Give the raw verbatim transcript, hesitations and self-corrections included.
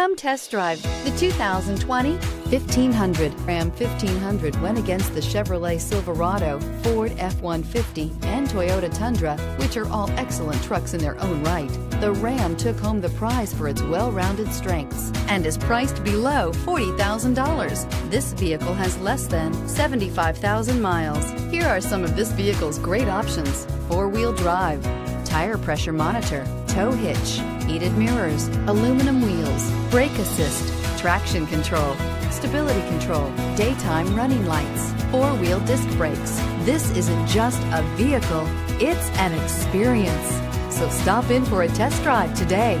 Come test drive the two thousand twenty fifteen hundred. Ram fifteen hundred, when against the Chevrolet Silverado, Ford F one fifty, and Toyota Tundra, which are all excellent trucks in their own right, the Ram took home the prize for its well-rounded strengths and is priced below forty thousand dollars. This vehicle has less than seventy-five thousand miles. Here are some of this vehicle's great options: four-wheel drive, tire pressure monitor, tow hitch, heated mirrors, aluminum wheels, brake assist, traction control, stability control, daytime running lights, four-wheel disc brakes. This isn't just a vehicle, it's an experience. So stop in for a test drive today.